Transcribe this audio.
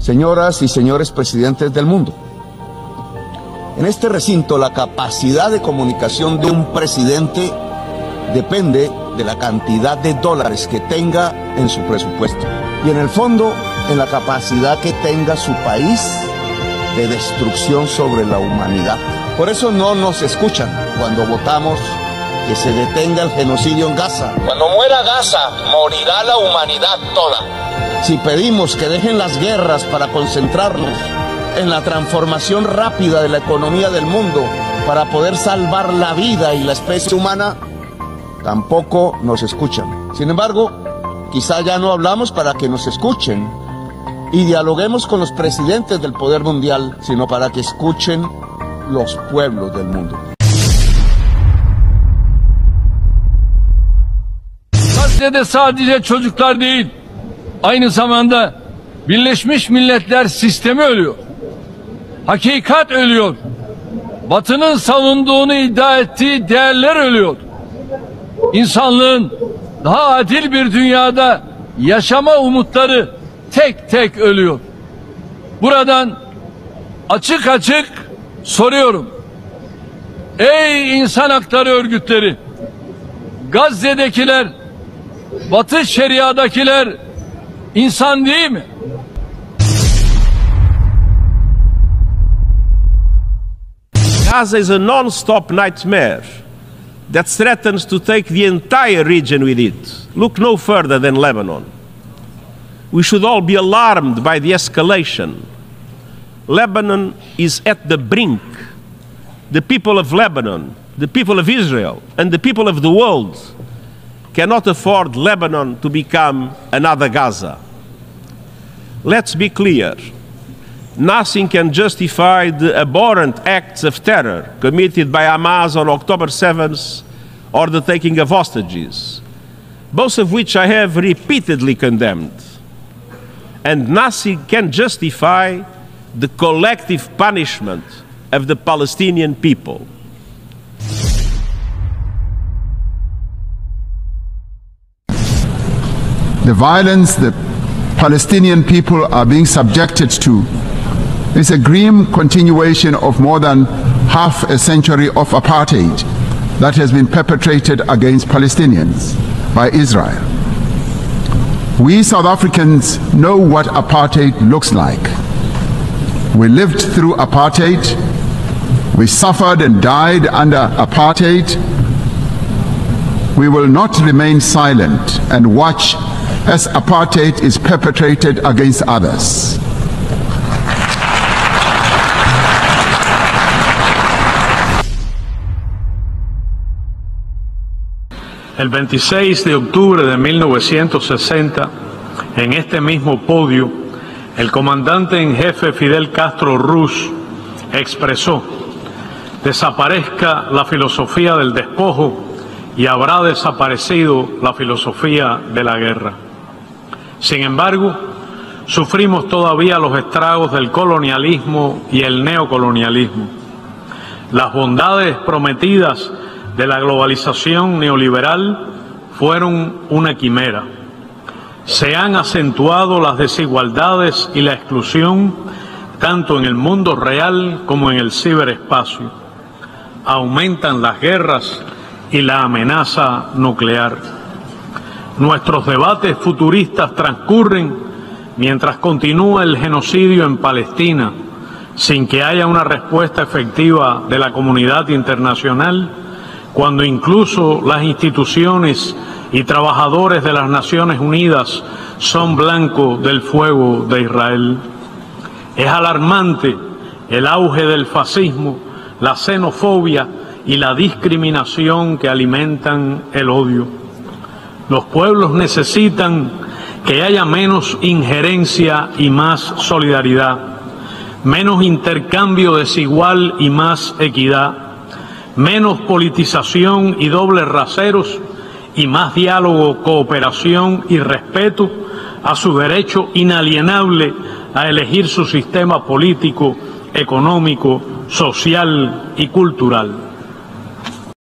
Señoras y señores presidentes del mundo, en este recinto la capacidad de comunicación de un presidente depende de la cantidad de dólares que tenga en su presupuesto y en el fondo en la capacidad que tenga su país de destrucción sobre la humanidad. Por eso no nos escuchan cuando votamos que se detenga el genocidio en Gaza. Cuando muera Gaza, morirá la humanidad toda. Si pedimos que dejen las guerras para concentrarnos en la transformación rápida de la economía del mundo para poder salvar la vida y la especie humana, tampoco nos escuchan. Sin embargo, quizá ya no hablamos para que nos escuchen y dialoguemos con los presidentes del poder mundial, sino para que escuchen los pueblos del mundo. Gazze'de sadece çocuklar değil, aynı zamanda Birleşmiş Milletler sistemi ölüyor. Hakikat ölüyor. Batı'nın savunduğunu iddia ettiği değerler ölüyor. İnsanlığın daha adil bir dünyada yaşama umutları tek tek ölüyor. Buradan açık açık soruyorum. Ey insan hakları örgütleri, Gazze'dekiler, Batı Şeria'dakiler insan değil mi? Gaza is a non-stop nightmare that threatens to take the entire region with it. Look no further than Lebanon. We should all be alarmed by the escalation. Lebanon is at the brink. The people of Lebanon, the people of Israel, and the people of the world cannot afford Lebanon to become another Gaza. Let's be clear. Nothing can justify the abhorrent acts of terror committed by Hamas on October 7th or the taking of hostages, both of which I have repeatedly condemned. And nothing can justify the collective punishment of the Palestinian people. The violence the Palestinian people are being subjected to is a grim continuation of more than half a century of apartheid that has been perpetrated against Palestinians by Israel. We South Africans know what apartheid looks like. We lived through apartheid, we suffered and died under apartheid. We will not remain silent and watch as apartheid is perpetrated against others. El 26 de octubre de 1960, en este mismo podio, el comandante en jefe Fidel Castro Ruz expresó: desaparezca la filosofía del despojo y habrá desaparecido la filosofía de la guerra. Sin embargo, sufrimos todavía los estragos del colonialismo y el neocolonialismo. Las bondades prometidas de la globalización neoliberal fueron una quimera. Se han acentuado las desigualdades y la exclusión tanto en el mundo real como en el ciberespacio. Aumentan las guerras y la amenaza nuclear. Nuestros debates futuristas transcurren mientras continúa el genocidio en Palestina, sin que haya una respuesta efectiva de la comunidad internacional, cuando incluso las instituciones y trabajadores de las Naciones Unidas son blanco del fuego de Israel. Es alarmante el auge del fascismo, la xenofobia y la discriminación que alimentan el odio. Los pueblos necesitan que haya menos injerencia y más solidaridad, menos intercambio desigual y más equidad, menos politización y dobles raseros y más diálogo, cooperación y respeto a su derecho inalienable a elegir su sistema político, económico, social y cultural.